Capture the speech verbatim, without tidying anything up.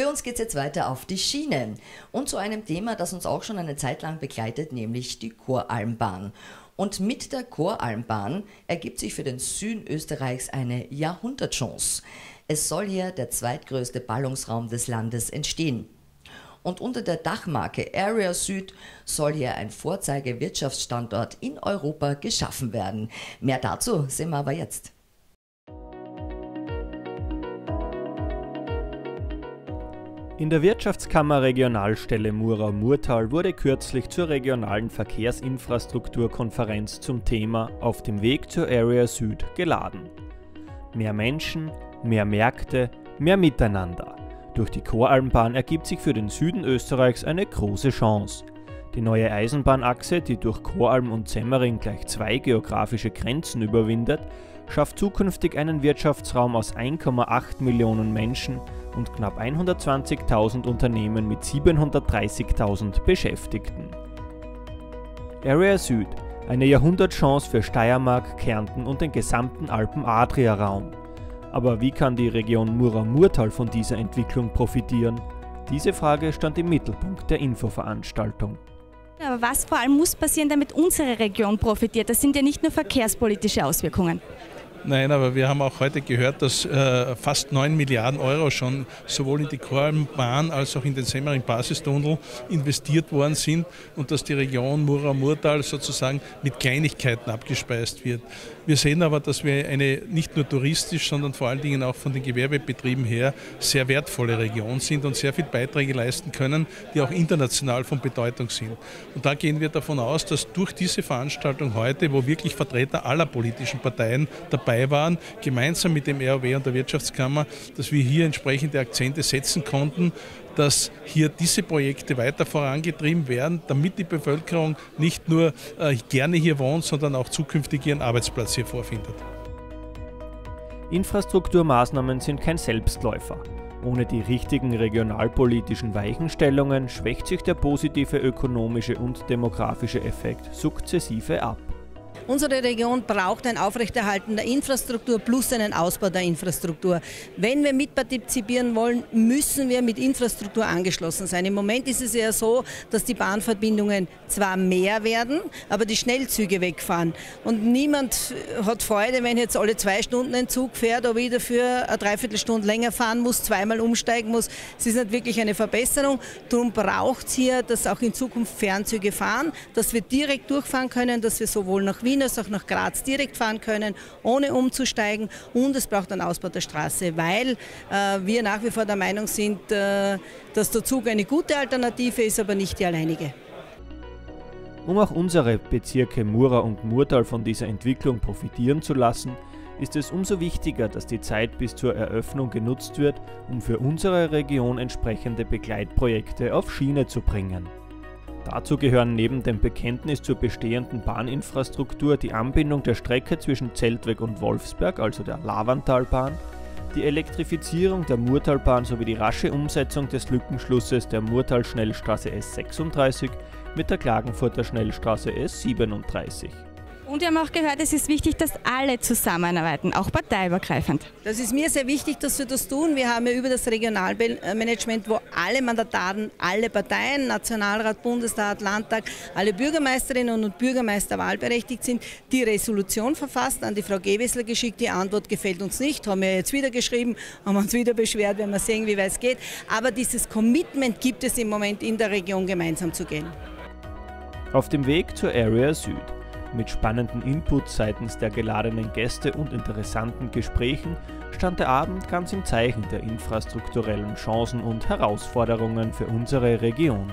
Für uns geht es jetzt weiter auf die Schienen und zu einem Thema, das uns auch schon eine Zeit lang begleitet, nämlich die Koralmbahn. Und mit der Koralmbahn ergibt sich für den Süden Österreichs eine Jahrhundertchance. Es soll hier der zweitgrößte Ballungsraum des Landes entstehen. Und unter der Dachmarke Area Süd soll hier ein Vorzeige-Wirtschaftsstandort in Europa geschaffen werden. Mehr dazu sehen wir aber jetzt. In der Wirtschaftskammer Regionalstelle Murau-Murtal wurde kürzlich zur regionalen Verkehrsinfrastrukturkonferenz zum Thema Auf dem Weg zur Area Süd geladen. Mehr Menschen, mehr Märkte, mehr Miteinander. Durch die Koralmbahn ergibt sich für den Süden Österreichs eine große Chance. Die neue Eisenbahnachse, die durch Koralm und Semmering gleich zwei geografische Grenzen überwindet, schafft zukünftig einen Wirtschaftsraum aus eins Komma acht Millionen Menschen und knapp hundertzwanzigtausend Unternehmen mit siebenhundertdreißigtausend Beschäftigten. Area Süd, eine Jahrhundertchance für Steiermark, Kärnten und den gesamten Alpen-Adria-Raum. Aber wie kann die Region Murau-Murtal von dieser Entwicklung profitieren? Diese Frage stand im Mittelpunkt der Infoveranstaltung. Aber was vor allem muss passieren, damit unsere Region profitiert? Das sind ja nicht nur verkehrspolitische Auswirkungen. Nein, aber wir haben auch heute gehört, dass äh, fast neun Milliarden Euro schon sowohl in die Koralmbahn als auch in den Semmering Basistunnel investiert worden sind und dass die Region Murau-Murtal sozusagen mit Kleinigkeiten abgespeist wird. Wir sehen aber, dass wir eine nicht nur touristisch, sondern vor allen Dingen auch von den Gewerbebetrieben her sehr wertvolle Region sind und sehr viele Beiträge leisten können, die auch international von Bedeutung sind. Und da gehen wir davon aus, dass durch diese Veranstaltung heute, wo wirklich Vertreter aller politischen Parteien dabei waren, gemeinsam mit dem R O W und der Wirtschaftskammer, dass wir hier entsprechende Akzente setzen konnten, dass hier diese Projekte weiter vorangetrieben werden, damit die Bevölkerung nicht nur äh, gerne hier wohnt, sondern auch zukünftig ihren Arbeitsplatz hier vorfindet. Infrastrukturmaßnahmen sind kein Selbstläufer. Ohne die richtigen regionalpolitischen Weichenstellungen schwächt sich der positive ökonomische und demografische Effekt sukzessive ab. Unsere Region braucht ein Aufrechterhalten der Infrastruktur plus einen Ausbau der Infrastruktur. Wenn wir mitpartizipieren wollen, müssen wir mit Infrastruktur angeschlossen sein. Im Moment ist es ja so, dass die Bahnverbindungen zwar mehr werden, aber die Schnellzüge wegfahren. Und niemand hat Freude, wenn jetzt alle zwei Stunden ein Zug fährt, aber ich dafür eine Dreiviertelstunde länger fahren muss, zweimal umsteigen muss. Es ist nicht wirklich eine Verbesserung. Darum braucht es hier, dass auch in Zukunft Fernzüge fahren, dass wir direkt durchfahren können, dass wir sowohl nach Wien dass auch nach Graz direkt fahren können, ohne umzusteigen, und es braucht einen Ausbau der Straße, weil äh, wir nach wie vor der Meinung sind, äh, dass der Zug eine gute Alternative ist, aber nicht die alleinige. Um auch unsere Bezirke Murau und Murtal von dieser Entwicklung profitieren zu lassen, ist es umso wichtiger, dass die Zeit bis zur Eröffnung genutzt wird, um für unsere Region entsprechende Begleitprojekte auf Schiene zu bringen. Dazu gehören neben dem Bekenntnis zur bestehenden Bahninfrastruktur die Anbindung der Strecke zwischen Zeltweg und Wolfsberg, also der Lavantalbahn, die Elektrifizierung der Murtalbahn sowie die rasche Umsetzung des Lückenschlusses der Murtalschnellstraße S sechsunddreißig mit der Klagenfurter Schnellstraße S siebenunddreißig. Und wir haben auch gehört, es ist wichtig, dass alle zusammenarbeiten, auch parteiübergreifend. Das ist mir sehr wichtig, dass wir das tun. Wir haben ja über das Regionalmanagement, wo alle Mandataren, alle Parteien, Nationalrat, Bundesrat, Landtag, alle Bürgermeisterinnen und Bürgermeister wahlberechtigt sind, die Resolution verfasst, an die Frau Gewessler geschickt. Die Antwort gefällt uns nicht, haben wir jetzt wieder geschrieben, haben uns wieder beschwert, wenn wir sehen, wie weit es geht. Aber dieses Commitment gibt es im Moment in der Region, gemeinsam zu gehen. Auf dem Weg zur Area Süd. Mit spannenden Inputs seitens der geladenen Gäste und interessanten Gesprächen stand der Abend ganz im Zeichen der infrastrukturellen Chancen und Herausforderungen für unsere Region.